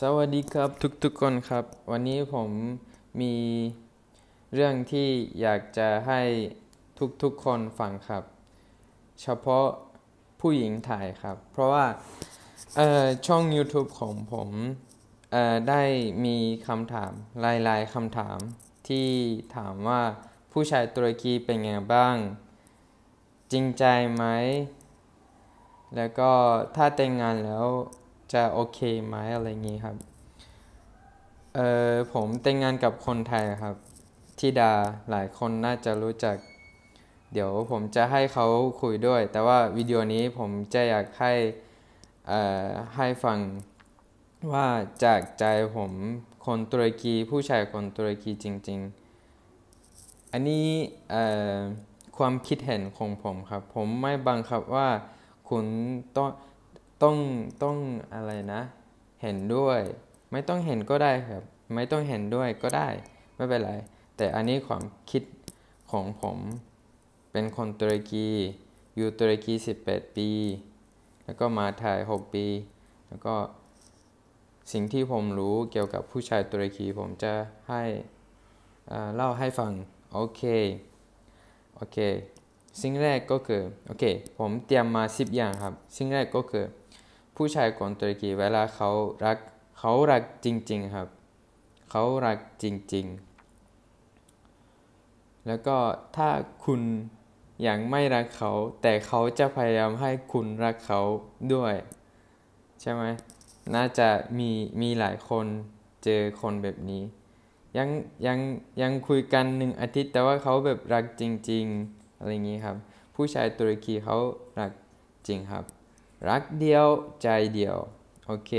สวัสดีครับทุกคนครับวันนี้ผมมีเรื่องที่อยากจะให้ทุกคนฟังครับเฉพาะผู้หญิงไทยครับเพราะว่าช่อง YouTube ของผมได้มีคำถามหลายๆคำถามที่ถามว่าผู้ชายตุรกีเป็นไงบ้างจริงใจไหมแล้วก็ถ้าแต่งงานแล้วจะโอเคไหมอะไรเงี้ยครับผมแต่งงานกับคนไทยครับธิดาหลายคนน่าจะรู้จักเดี๋ยวผมจะให้เขาคุยด้วยแต่ว่าวิดีโอนี้ผมจะอยากให้ฟังว่าจากใจผมคนตุรกีผู้ชายคนตุรกีจริงๆอันนี้ความคิดเห็นของผมครับผมไม่บังคับว่าคุณต้องอะไรนะเห็นด้วยไม่ต้องเห็นก็ได้ครับไม่ต้องเห็นด้วยก็ได้ไม่เป็นไรแต่อันนี้ความคิดของผมเป็นคนตุรกีอยู่ตุรกี18ปีแล้วก็มาไทย6ปีแล้วก็สิ่งที่ผมรู้เกี่ยวกับผู้ชายตุรกีผมจะให้เล่าให้ฟังโอเคสิ่งแรกก็คือผมเตรียมมา10อย่างครับสิ่งแรกก็คือผู้ชายคนตุรกีเวลาเขารักจริงๆครับเขารักจริงๆแล้วก็ถ้าคุณยังไม่รักเขาแต่เขาจะพยายามให้คุณรักเขาด้วยใช่ไหมน่าจะมีหลายคนเจอคนแบบนี้ยังคุยกัน1 อาทิตย์แต่ว่าเขาแบบรักจริงๆอะไรอย่างนี้ครับผู้ชายตุรกีเขารักจริงครับรักเดียวใจเดียวโอเค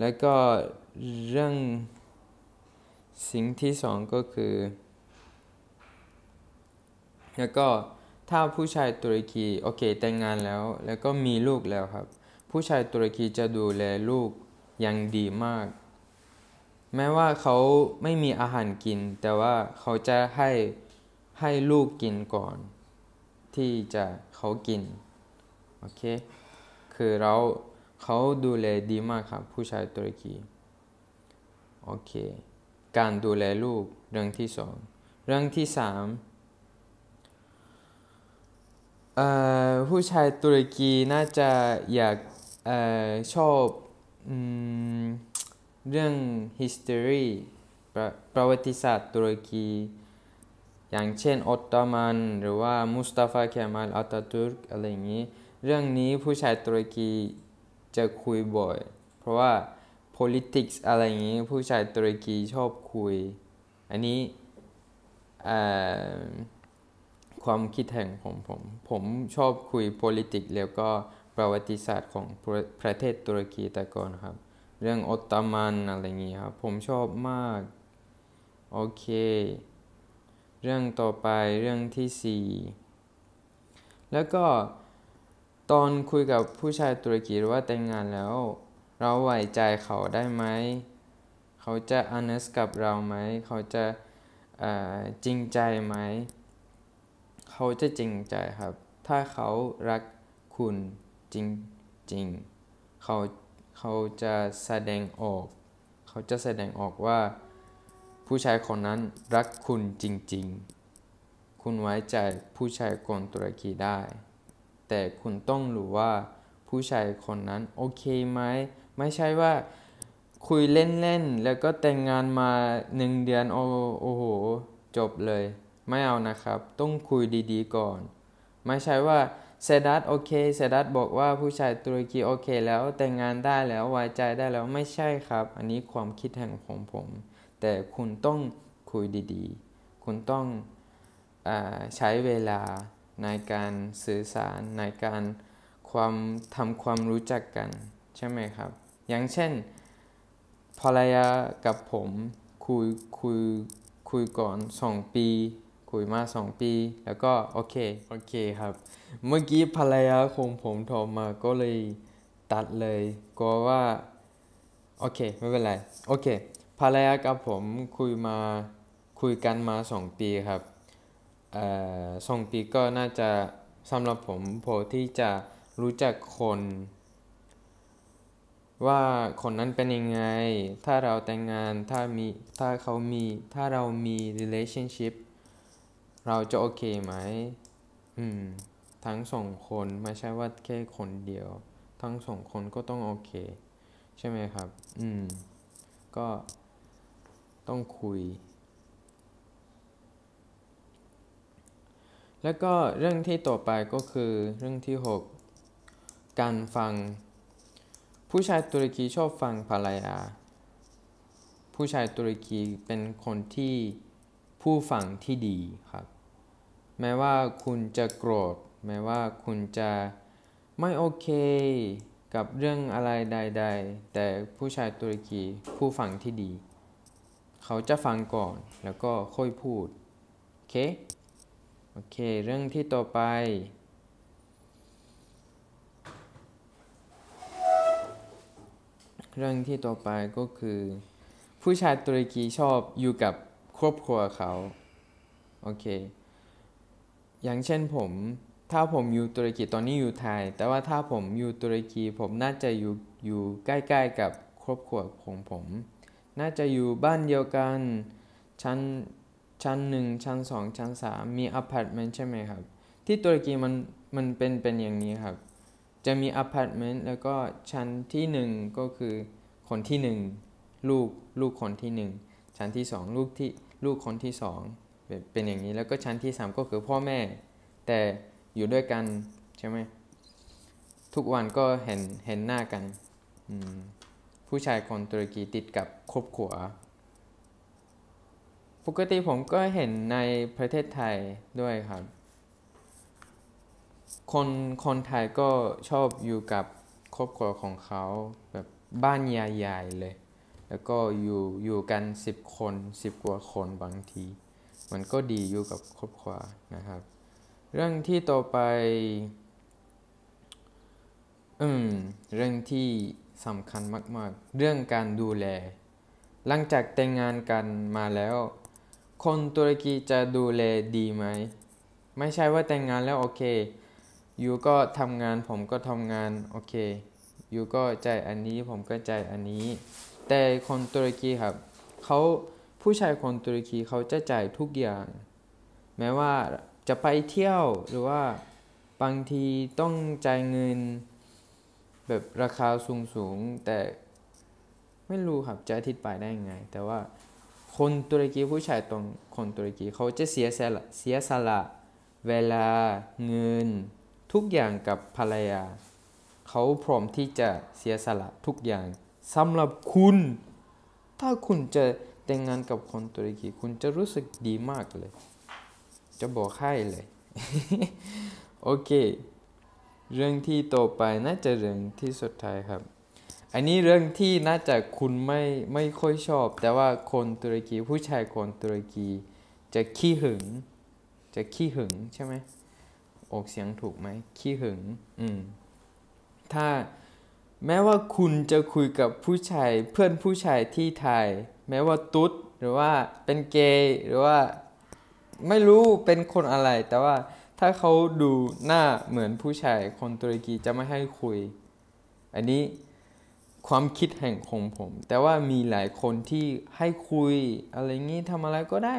แล้วก็เรื่องสิ่งที่สองก็คือแล้วก็ถ้าผู้ชายตุรกีแต่งงานแล้วก็มีลูกแล้วครับผู้ชายตุรกีจะดูแลลูกอย่างดีมากแม้ว่าเขาไม่มีอาหารกินแต่ว่าเขาจะให้ลูกกินก่อนที่จะเขากินโอเคคือเขาดูแลดีมากครับผู้ชายตุรกีโอเคการดูแลลูกเรื่องที่สองเรื่องที่สามผู้ชายตุรกีน่าจะอยากชอบเรื่อง history ประวัติศาสตร์ตุรกีอย่างเช่นออตโตมันหรือว่ามุสตาฟาเคมาลอาตาตุร์กอะไรอย่างนี้เรื่องนี้ผู้ชายตุรกีจะคุยบ่อยเพราะว่า politics อะไรอย่างนี้ผู้ชายตุรกีชอบคุยอันนี้ความคิดเห็นของผมชอบคุย politics แล้วก็ประวัติศาสตร์ของประเทศตุรกีแต่ก่อนครับเรื่องออตโตมันอะไรอย่างนี้ครับผมชอบมากโอเคเรื่องต่อไปเรื่องที่สี่แล้วก็ตอนคุยกับผู้ชายตุรกีหรือว่าแต่งงานแล้วเราไว้ใจเขาได้ไหมเขาจะ honest กับเราไหมเขาจะจริงใจไหมเขาจะจริงใจครับถ้าเขารักคุณจริงๆเขาจะแสดงออกว่าผู้ชายคนนั้นรักคุณจริงๆคุณไว้ใจผู้ชายคนตุรกีได้แต่คุณต้องรู้ว่าผู้ชายคนนั้นโอเคไหมไม่ใช่ว่าคุยเล่นๆแล้วก็แต่งงานมา1 เดือนโอ้โหจบเลยไม่เอานะครับต้องคุยดีๆก่อนไม่ใช่ว่าเซดัตโอเคเซดัตบอกว่าผู้ชายตุรกีโอเคแล้วแต่งงานได้แล้วไว้ใจได้แล้วไม่ใช่ครับอันนี้ความคิดแห่งของผมแต่คุณต้องคุยดีๆคุณต้องใช้เวลาในการสื่อสารในการทำความรู้จักกันใช่ไหมครับอย่างเช่นภรรยากับผมคุยก่อน2 ปีคุยมา2 ปีแล้วก็โอเคครับเมื่อกี้ภรรยาของผมโทรมาก็เลยตัดเลยกลัวว่าไม่เป็นไรภรรยากับผมคุยกันมา2 ปีครับ2 ปีก็น่าจะสำหรับผมพอที่จะรู้จักคน ว่าคนนั้นเป็นยังไงถ้าเราแต่งงานถ้าเรามี relationship เราจะโอเคไหมทั้งสองคนไม่ใช่ว่าแค่คนเดียวทั้งสองคนก็ต้องโอเคใช่ไหมครับก็ต้องคุยแล้วก็เรื่องที่ต่อไปก็คือเรื่องที่6การฟังผู้ชายตุรกีชอบฟังภรรยาผู้ชายตุรกีเป็นคนที่ผู้ฟังที่ดีครับแม้ว่าคุณจะโกรธแม้ว่าคุณจะไม่โอเคกับเรื่องอะไรใดๆแต่ผู้ชายตุรกีผู้ฟังที่ดีเขาจะฟังก่อนแล้วก็ค่อยพูดโอเคเรื่องที่ต่อไปก็คือผู้ชายตุรกีชอบอยู่กับครอบครัวเขาโอเคอย่างเช่นผมถ้าผมอยู่ตุรกีตอนนี้อยู่ไทยแต่ว่าถ้าผมอยู่ตุรกีผมน่าจะอยู่ใกล้ๆกับครอบครัวของผมน่าจะอยู่บ้านเดียวกันชั้นหนึ่งชั้นสองชั้นสามมีอพาร์ตเมนต์ใช่ไหมครับที่ตุรกีมันเป็นอย่างนี้ครับจะมีอพาร์ตเมนต์แล้วก็ชั้นที่หนึ่งก็คือคนที่หนึ่งลูกคนที่หนึ่งชั้นที่สองลูกคนที่สองเป็นอย่างนี้แล้วก็ชั้นที่สามก็คือพ่อแม่แต่อยู่ด้วยกันใช่ไหมทุกวันก็เห็นหน้ากันผู้ชายคนตุรกีติดกับครอบครัวปกติผมก็เห็นในประเทศไทยด้วยครับคนไทยก็ชอบอยู่กับครอบครัวของเขาแบบบ้านใหญ่ๆเลยแล้วก็อยู่กัน10 กว่าคนบางทีมันก็ดีอยู่กับครอบครัวนะครับเรื่องที่ต่อไปเรื่องที่สำคัญมากๆเรื่องการดูแลหลังจากแต่งงานกันมาแล้วคนตุรกีจะดูแลดีไหมไม่ใช่ว่าแต่งงานแล้วโอเคอยู่ก็ทำงานผมก็ทำงานโอเคอยู่ก็ใจอันนี้ผมก็ใจอันนี้แต่คนตุรกีครับผู้ชายคนตุรกีเขาจะจ่ายทุกอย่างแม้ว่าจะไปเที่ยวหรือว่าบางทีต้องจ่ายเงินแบบราคาสูงๆแต่ไม่รู้ครับจะอธิบายได้ไงแต่ว่าคนตุรกีผู้ชายคนตุรกีเขาจะเสียสละเวลาเงินทุกอย่างกับภรรยาเขาพร้อมที่จะเสียสละทุกอย่างสำหรับคุณถ้าคุณจะแต่งงานกับคนตุรกีคุณจะรู้สึกดีมากเลยจะบอกให้เลย โอเคเรื่องที่ต่อไปน่าจะเรื่องที่สุดท้ายครับอันนี้เรื่องที่น่าจะคุณไม่ค่อยชอบแต่ว่าคนตุรกีผู้ชายคนตุรกีจะขี้หึงใช่ไหมออกเสียงถูกไหมขี้หึงถ้าแม้ว่าคุณจะคุยกับผู้ชายเพื่อนผู้ชายที่ไทยแม้ว่าตุ๊ดหรือว่าเป็นเกย์หรือว่าไม่รู้เป็นคนอะไรแต่ว่าถ้าเขาดูหน้าเหมือนผู้ชายคนตุรกีจะไม่ให้คุยอันนี้ความคิดแห่งของผมแต่ว่ามีหลายคนที่ให้คุยอะไรงี้ทำอะไรก็ได้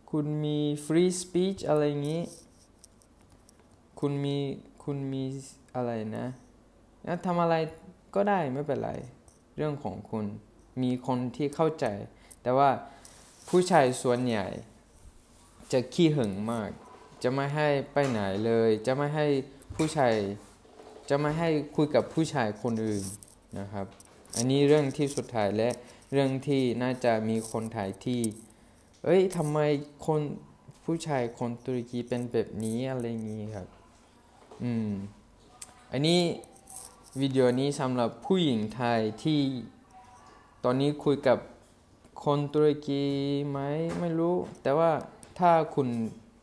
คุณมีฟรีสปีชอะไรงี้คุณมีอะไรนะทำอะไรก็ได้ไม่เป็นไรเรื่องของคุณมีคนที่เข้าใจแต่ว่าผู้ชายส่วนใหญ่จะขี้หึงมากจะไม่ให้ไปไหนเลยจะไม่ให้คุยกับผู้ชายคนอื่นนะครับอันนี้เรื่องที่สุดท้ายและเรื่องที่น่าจะมีคนไทยที่ทำไมคนผู้ชายคนตุรกีเป็นแบบนี้อะไรงี้ครับอันนี้วิดีโอนี้สำหรับผู้หญิงไทยที่ตอนนี้คุยกับคนตุรกีไหมไม่รู้แต่ว่าถ้าคุณ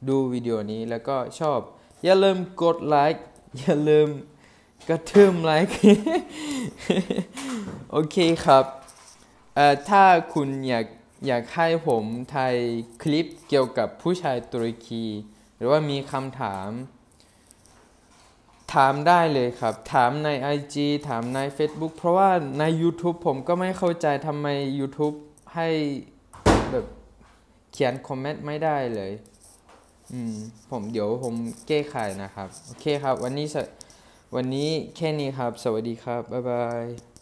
ดูวิดีโอนี้แล้วก็ชอบอย่าลืมกดไลค์อย่าลืมกระทืบไลค์ โอเคครับถ้าคุณอยากให้ผมถ่ายคลิปเกี่ยวกับผู้ชายตุรกีหรือว่ามีคำถาม ถามได้เลยครับถามใน IG ถามใน Facebook เพราะว่าใน YouTube ผมก็ไม่เข้าใจทำไม YouTube ให้แบบเขียนคอมเมนต์ไม่ได้เลยเดี๋ยวผมแก้ไขนะครับโอเคครับวันนี้แค่นี้ครับสวัสดีครับบ๊ายบาย